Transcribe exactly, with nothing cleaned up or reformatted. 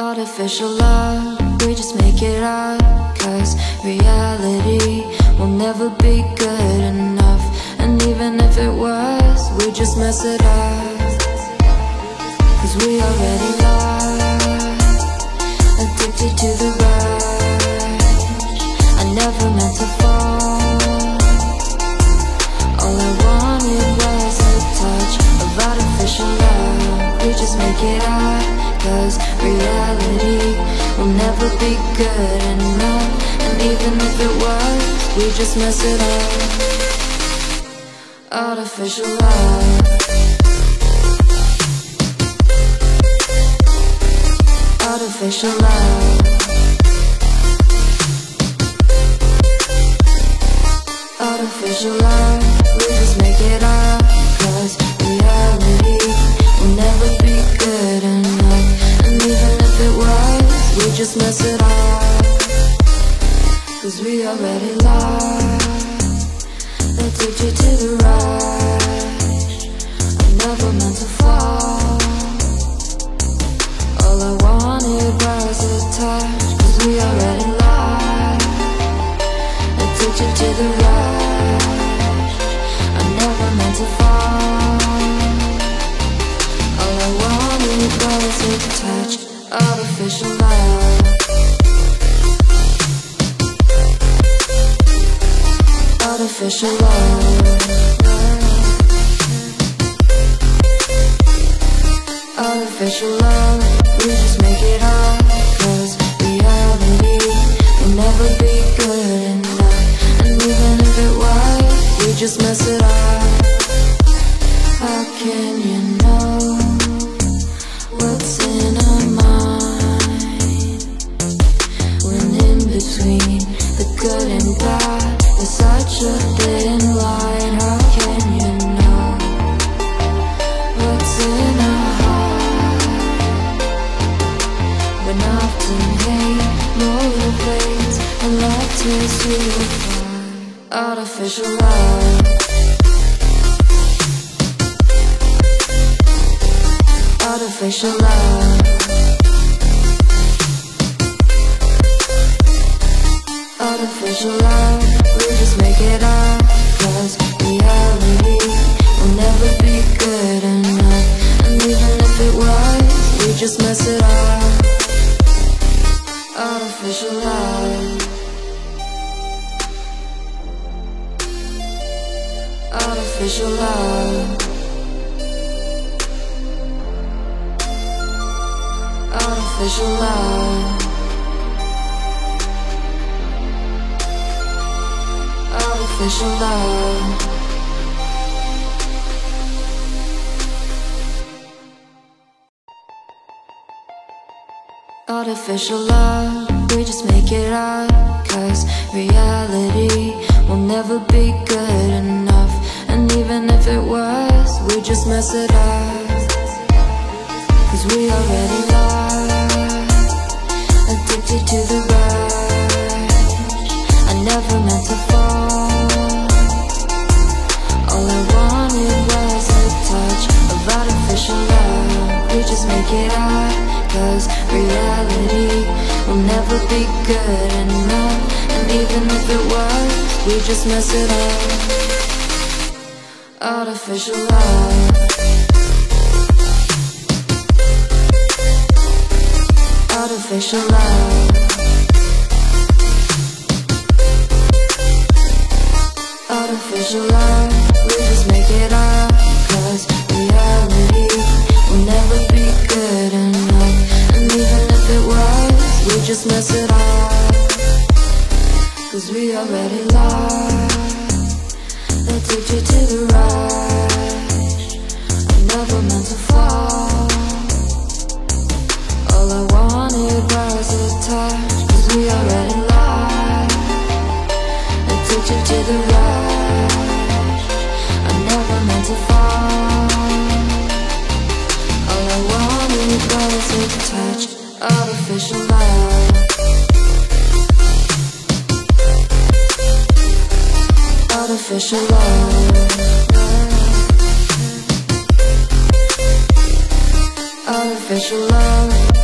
Artificial love, we just make it up, cause reality will never be good enough. And even if it was, we just mess it up, cause we already lost, addicted to the rush. I never meant to fall, all I wanted was a touch of artificial love. We just make it up, cause reality will never be good enough. And even if it was, we just mess it up. Artificial love, artificial love, artificial love. We just make it up, cause reality will never be good enough. We just mess it up, cause we already lost, addicted to the rush. I never meant to fall, all I wanted was a touch. Cause we already lost, addicted to the rush. I never meant to fall, all I wanted was a touch. Artificial love, artificial love, artificial love. We just make it up, cause reality will never be good enough. And even if it was, we just mess it up. How can you know what's in our mind, when in between the good and bad is such a thin line? How can you know what's in our heart, when often hate motivates and love tears you apart? Artificial love, artificial love, artificial love. We just make it up, cause reality will never be good enough. And even if it was, we just mess it up. Artificial love, artificial love, artificial love, artificial love. Artificial love, we just make it up, cause reality will never be good enough. And even if it was, we just mess it up, cause we already lost, addicted to the rush. I never meant to fall, all I wanted was a touch of artificial love. We just make it up, cause reality will never be good enough. And even if it was, we just mess it up. Artificial love, artificial love, artificial love. We just make it up, cause reality will never be good enough. And even if it was, we just mess it up, cause we already lost, addicted to the rush. I never meant to fall, all I wanted was a touch. Cause we already lost, addicted to the rush. I never meant to fall, all I wanted was a touch. Artificial love, artificial love, artificial love.